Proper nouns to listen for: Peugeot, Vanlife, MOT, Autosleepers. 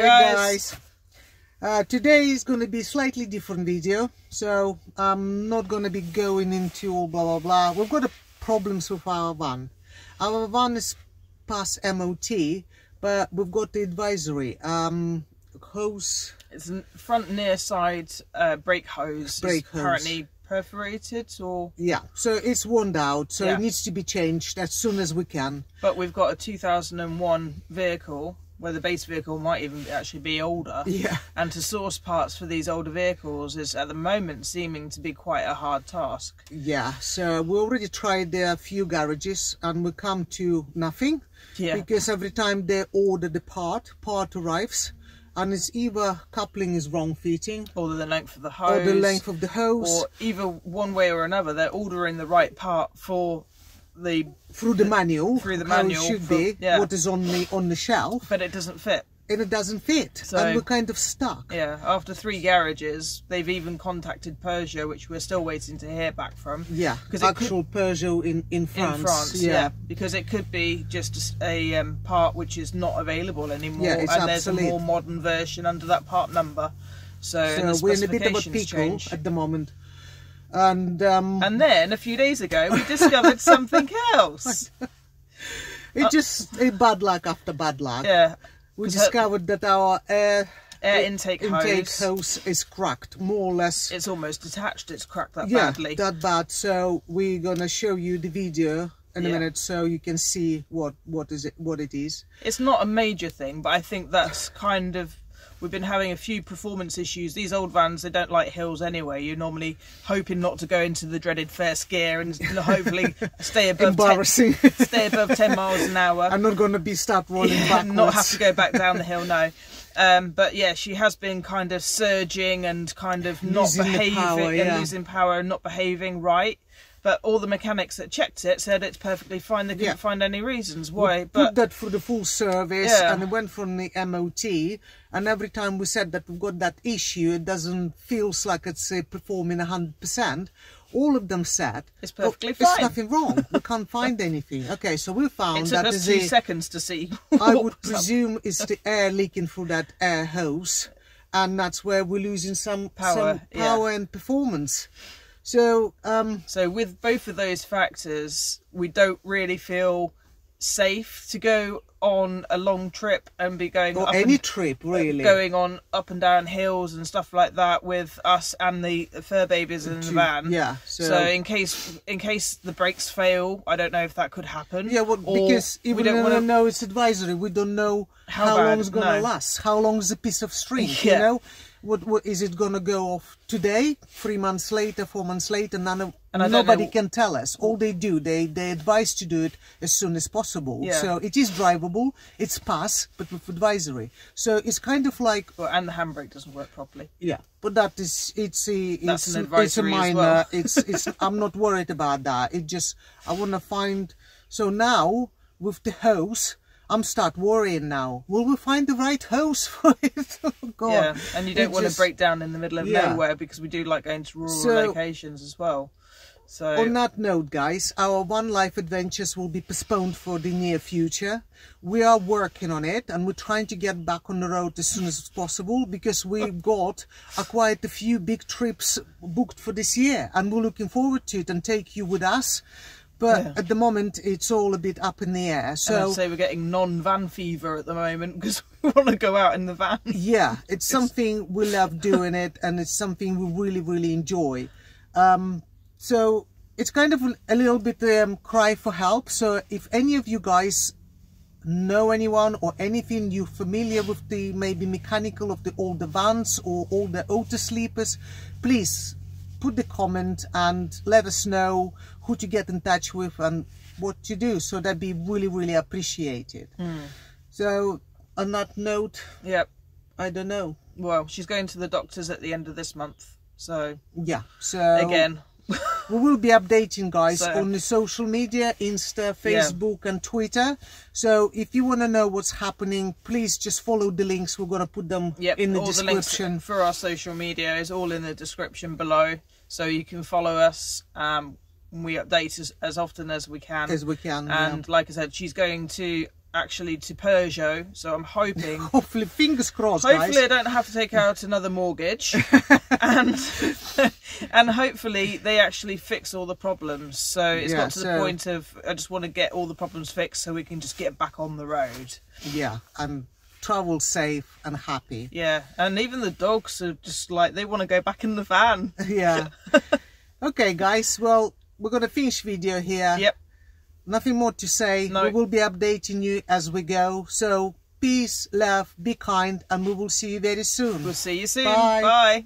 Hey guys. Today is going to be a slightly different video, so I'm not going to be going into all blah blah blah. We've got problems with our van. Our van is past MOT, but we've got the advisory. Hose. It's front near side brake hose. Currently perforated, or yeah, so it's worn out, so yeah, it needs to be changed as soon as we can. But we've got a 2001 vehicle where the base vehicle might even actually be older, yeah, and to source parts for these older vehicles is at the moment seeming to be quite a hard task. Yeah, so we already tried a few garages and we come to nothing, yeah, because every time they order the part arrives and it's either coupling is wrong fitting, or the length of the hose, or either one way or another they're ordering the right part for the through the manual should be what is on the shelf, but it doesn't fit, so, and we're kind of stuck. Yeah, after three garages, they've even contacted Peugeot, which we're still waiting to hear back from. Yeah, because actual Peugeot in France. Yeah, yeah, because it could be just a part which is not available anymore, yeah, and there's a more modern version under that part number. So we're in a bit of a pickle at the moment. And then a few days ago, we discovered something else. It's just bad luck after bad luck. Yeah. We discovered that our air intake hose is cracked, more or less. It's almost detached, it's cracked that badly. Yeah, that bad. So we're going to show you the video in a minute so you can see what it is. It's not a major thing, but I think that's kind of... We've been having a few performance issues. These old vans, they don't like hills anyway. You're normally hoping not to go into the dreaded first gear and hopefully stay above 10 miles an hour. I'm not going to be stuck rolling backwards. Not have to go back down the hill, no. But yeah, she has been kind of surging and kind of not losing power and not behaving right. But all the mechanics that checked it said it's perfectly fine. They couldn't find any reasons why. But put that for the full service, and it went from the MOT. And every time we said that we've got that issue, it doesn't feel like it's performing 100%. All of them said it's perfectly fine. There's nothing wrong. We can't find anything. Okay, so we found that it took us 2 seconds to see. I would presume it's the air leaking through that air hose, and that's where we're losing some power and performance. So, with both of those factors, we don't really feel safe to go on a long trip and be going on up and down hills and stuff like that with us and the fur babies in the van. Yeah. So in case the brakes fail, I don't know if that could happen. Yeah, well, or because even though we don't know it's advisory, we don't know how long it's going to last. How long is a piece of string? Yeah. You know. What is it going to go off today, 3 months later, 4 months later? Nobody can tell us. All they do, they advise to do it as soon as possible. Yeah. So it is drivable, it's pass, but with advisory. So it's kind of like... Well, and the handbrake doesn't work properly. Yeah, but that is... That's an advisory as well. It's I'm not worried about that. It just... I want to find... So now, with the hose... I'm start worrying now. Will we find the right hose for it? Oh, God. Yeah, and you don't want to break down in the middle of nowhere, because we do like going to rural locations as well. So on that note, guys, our van life adventures will be postponed for the near future. We are working on it, and we're trying to get back on the road as soon as possible, because we've got quite a few big trips booked for this year, and we're looking forward to it and take you with us. But at the moment, it's all a bit up in the air. So and I'd say we're getting non-van fever at the moment, because we want to go out in the van. Yeah, it's something we love doing it, and it's something we really, really enjoy. So it's kind of a little bit cry for help. So if any of you guys know anyone or anything you're familiar with, the maybe mechanical of the older vans or older Autosleepers, please put the comment and let us know who to get in touch with and what to do. So that'd be really, really appreciated. Mm. So on that note, I don't know. Well, she's going to the doctors at the end of this month. So yeah, so again, we will be updating guys on the social media, Insta, Facebook and Twitter. So if you want to know what's happening, please just follow the links. We're going to put them in the description. The links for our social media is all in the description below. So you can follow us. We update as often as we can. And like I said, she's going to actually to Peugeot, so I'm hoping hopefully, fingers crossed, hopefully guys, I don't have to take out another mortgage and hopefully they actually fix all the problems. So it's got to the point of I just want to get all the problems fixed so we can just get back on the road, and travel safe and happy. And even the dogs are just like, they want to go back in the van. Okay guys, well, we're gonna finish video here. Nothing more to say. We will be updating you as we go. So peace, love, be kind, and we will see you very soon. We'll see you soon. Bye. Bye.